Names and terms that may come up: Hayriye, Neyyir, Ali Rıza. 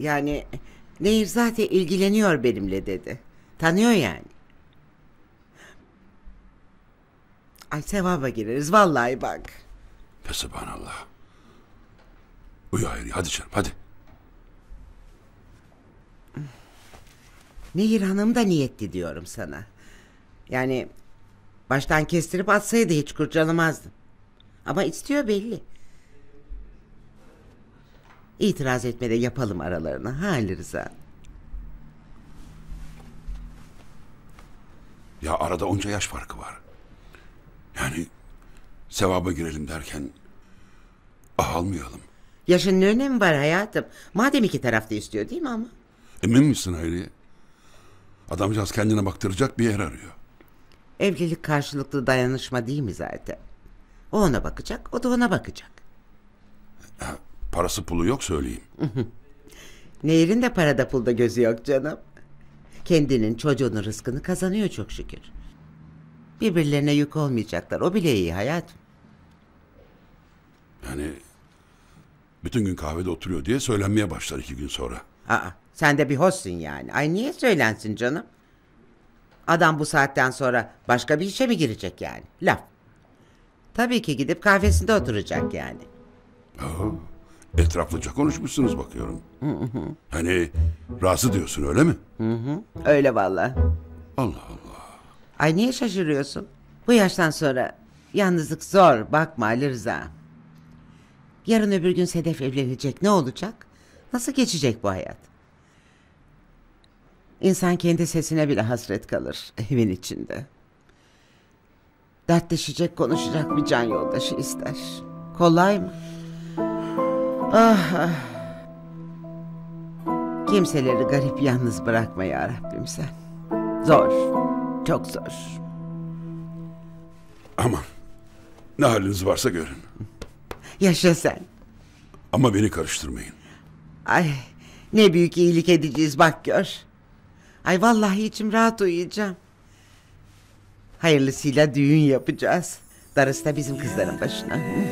Yani Nehir zaten ilgileniyor benimle dedi. Tanıyor yani. Ay sevaba gireriz vallahi bak. Fesubhanallah. Uyu Hayriye, hadi canım hadi. Nehir Hanım da niyetli diyorum sana. Yani baştan kestirip atsaydı hiç kurcalamazdım. Ama istiyor belli. İtiraz etme de yapalım aralarına. Ha Ali Rıza? Ya arada onca yaş farkı var. Yani sevaba girelim derken ah almayalım. Yaşın ne önemi var hayatım? Madem iki tarafta istiyor değil mi ama? Emin misin Hayriye? Adamcağız kendine baktıracak bir yer arıyor. Evlilik karşılıklı dayanışma değil mi zaten? O ona bakacak, o da ona bakacak. Ha, parası pulu yok söyleyeyim. Nehir'in de parada pulda gözü yok canım. Kendinin çocuğunun rızkını kazanıyor çok şükür. Birbirlerine yük olmayacaklar. O bile iyi hayatım. Yani bütün gün kahvede oturuyor diye söylenmeye başlar 2 gün sonra. Aa, sen de bir hoşsun yani. Ay niye söylensin canım? Adam bu saatten sonra başka bir işe mi girecek yani? Laf. Tabii ki gidip kahvesinde oturacak yani. Aa, etraflıca konuşmuşsunuz bakıyorum. Hani razı diyorsun öyle mi? Öyle vallahi. Allah Allah. Ay niye şaşırıyorsun? Bu yaştan sonra yalnızlık zor bakma Ali Rıza. Yarın öbür gün Sedef evlenecek, ne olacak? Nasıl geçecek bu hayat? İnsan kendi sesine bile hasret kalır evin içinde. Dertleşecek, konuşacak bir can yoldaşı ister. Kolay mı? Ah, ah. Kimseleri garip yalnız bırakma ya Rabbim sen. Zor, çok zor. Aman, ne haliniz varsa görün. Yaşa sen. Ama beni karıştırmayın. Ay, ne büyük iyilik edeceğiz bak gör. Ay vallahi içim rahat uyuyacağım. Hayırlısıyla düğün yapacağız. Darısı da bizim kızların başına.